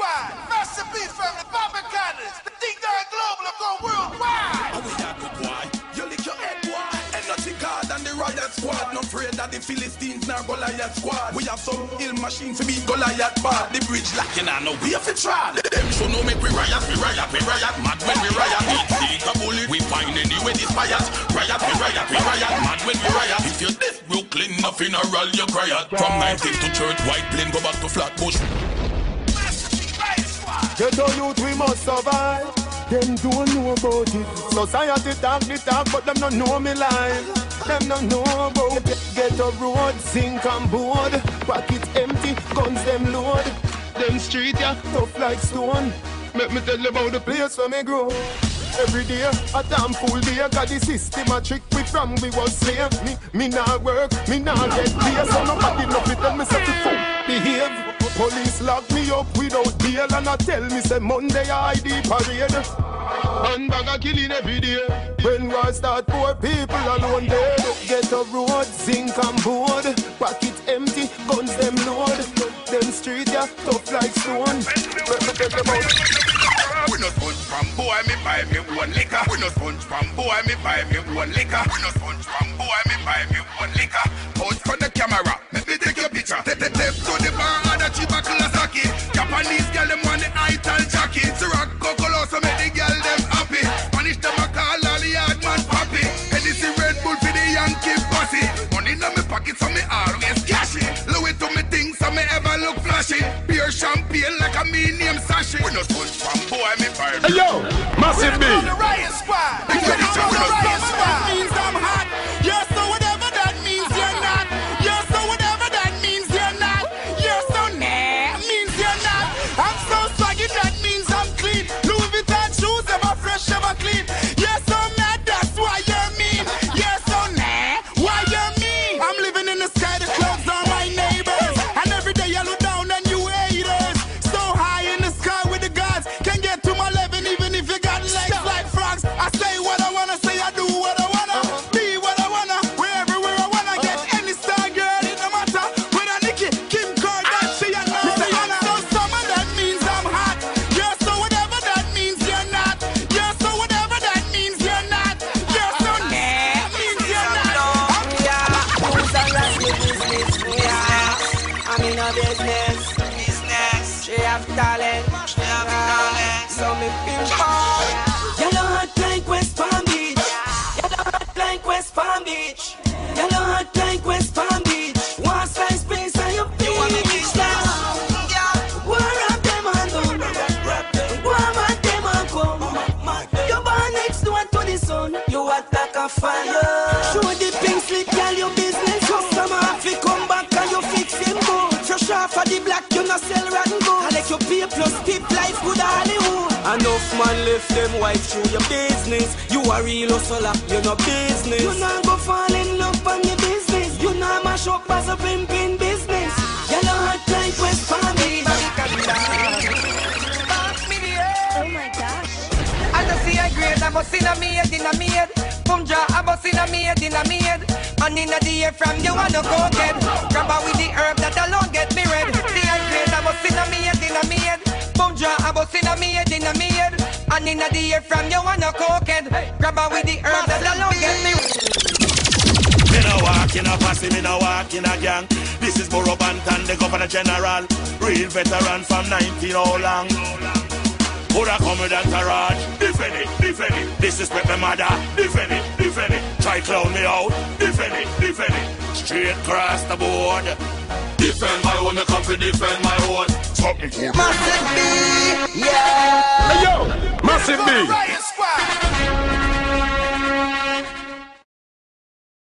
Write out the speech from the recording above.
wide. Master B from the Bobby Connors. The D-Dog Global are going worldwide. And we are good boy. You lick your head, boy. And nothing hard than the Riot Squad. No afraid that the Philistines nor Goliath Squad. We have some ill machine to beat Goliath bad. The bridge lacking and no way for try. Them show no make we riot, mad when we riot. We take a bullet, we find any way this bias. Riot, we riot, mad when we riot. If you're deaf, Brooklyn, a funeral, you cry out. From 90s to church, white plane, go back to Flatbush. Ghetto youth, we must survive. Them don't know about it. Society talk the talk, but them don't know me life. Them don't know about it. Ghetto road, sink and board. Pockets empty, guns them load. Them street, yeah, tough like stone. Make me tell you about the place where me grow. Every day, a damn fool day. Got the system a trick me from we was slave. Me not work, me not get pay. So nobody love me, tell me so to fuck behave. Police lock me up without bail and I tell me say Monday I ID parade. Handbag a killing every day. When war start, poor people alone dead. Get a road, zinc and board. Pocket empty, guns them load. Them street ya yeah, tough like stone. We no sponge from boy, me buy me one liquor. We no sponge from boy, me buy me one liquor. We no sponge from boy, me buy me one liquor. Post for the camera, let me take your picture. Step to the bar. Japanese girl them want the ital jacket. Rock Kokolo so make the girl them happy. Spanish them a call all the hard man papi. And this is Red Bull for the Yankee posse. Money in my pocket so me always cash it. Louis to me things so me ever look flashy. Beer champagne like a me name sachet. We no sponge from boy me fire. Hey yo, Massive B. We the Riot Squad. We the Riot Squad. That means I'm hot. Yes, so whatever that means you're not. Yes, so whatever that means you're not. Yes, so I'm so swaggy, that means I'm clean. Louis Vuitton shoes, ever fresh, ever clean. You're so mad, that's why you're mean. You're so nah, why you're mean? I'm living in the sky, the clouds are my neighbors. And every day I look down and you haters. So high in the sky with the gods. Can't get to my level even if you got legs like frogs. I say what I wanna, say I do what I wanna. Be what I wanna, wherever where I wanna. Get any star girl, it no matter. With a Nicki, Kim Kardashian, business. She have talent. She have talent. So me pinball. Yellow hot like West Palm Beach. Yellow hot like West Palm Beach. Yellow hot like West Palm Beach. One slice piece and you feel me bitch down. One of them and done. One of them and come. You born next door to the sun. You hot like a fire. Show the pink slip, tell your business. Customer have to come back and you fix him good. For the black, you no sell rotten goods. I let your pay plus tip life good Hollywood. Enough man left them wife through your business. You a real hustler, you no business. You not go fall in love on your business. You not mash up as a pimpin' business. You know hot like West Palm Beach. Oh my gosh. I just see a grade, I must see a maid in a maid. Pumja, I must see a maid in a maid. And in the air from you I no go get. Grab her with the herb that alone get me red. See I great, I bust in a maid, in a maid. Boom draw, I bust in a maid, in a maid. And in the air from you I no go get. Grab her with the herb that alone get me red. Me no walk in a posse, me no walk in a gang. This is Borough Banton, the Governor General. Real veteran from 19 how long. Would I come with a tarot? Defend it, defend it. Disrespect my mother, defend it, defend it. Try clown me out, defend it, straight across the board. Defend my own, I come to defend my own. Something cool. Massive B, yeah. Hey yo, Massive B.